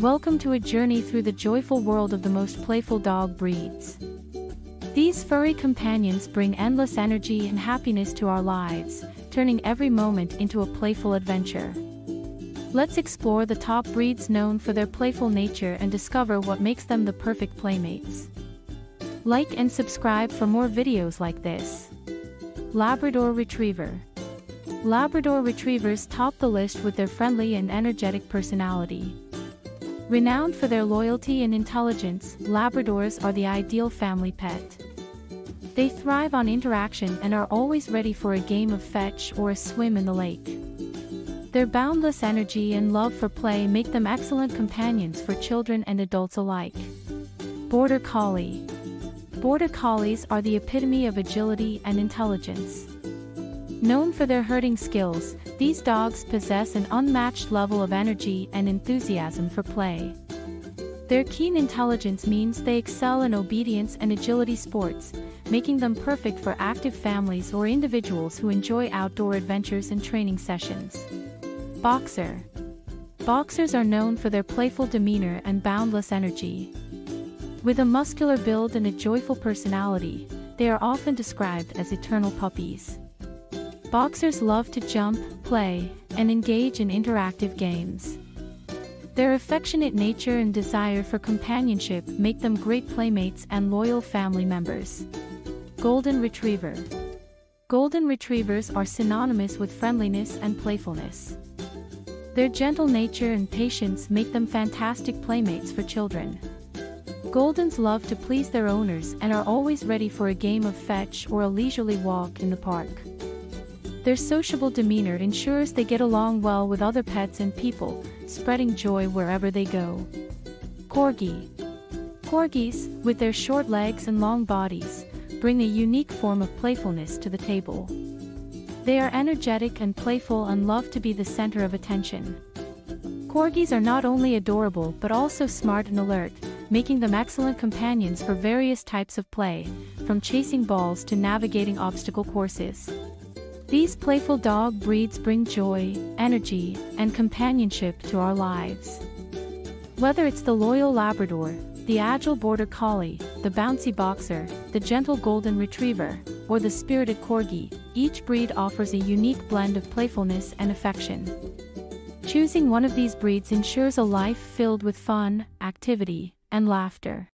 Welcome to a journey through the joyful world of the most playful dog breeds. These furry companions bring endless energy and happiness to our lives, turning every moment into a playful adventure. Let's explore the top breeds known for their playful nature and discover what makes them the perfect playmates. Like and subscribe for more videos like this. Labrador Retriever. Labrador Retrievers top the list with their friendly and energetic personality. Renowned for their loyalty and intelligence, Labradors are the ideal family pet. They thrive on interaction and are always ready for a game of fetch or a swim in the lake. Their boundless energy and love for play make them excellent companions for children and adults alike. Border Collie. Border Collies are the epitome of agility and intelligence. Known for their herding skills, these dogs possess an unmatched level of energy and enthusiasm for play. Their keen intelligence means they excel in obedience and agility sports, making them perfect for active families or individuals who enjoy outdoor adventures and training sessions. Boxer. Boxers are known for their playful demeanor and boundless energy. With a muscular build and a joyful personality, they are often described as eternal puppies. Boxers love to jump, play, and engage in interactive games. Their affectionate nature and desire for companionship make them great playmates and loyal family members. Golden Retriever. Golden Retrievers are synonymous with friendliness and playfulness. Their gentle nature and patience make them fantastic playmates for children. Goldens love to please their owners and are always ready for a game of fetch or a leisurely walk in the park. Their sociable demeanor ensures they get along well with other pets and people, spreading joy wherever they go. Corgi. Corgis, with their short legs and long bodies, bring a unique form of playfulness to the table. They are energetic and playful and love to be the center of attention. Corgis are not only adorable but also smart and alert, making them excellent companions for various types of play, from chasing balls to navigating obstacle courses. These playful dog breeds bring joy, energy, and companionship to our lives. Whether it's the loyal Labrador, the agile Border Collie, the bouncy Boxer, the gentle Golden Retriever, or the spirited Corgi, each breed offers a unique blend of playfulness and affection. Choosing one of these breeds ensures a life filled with fun, activity, and laughter.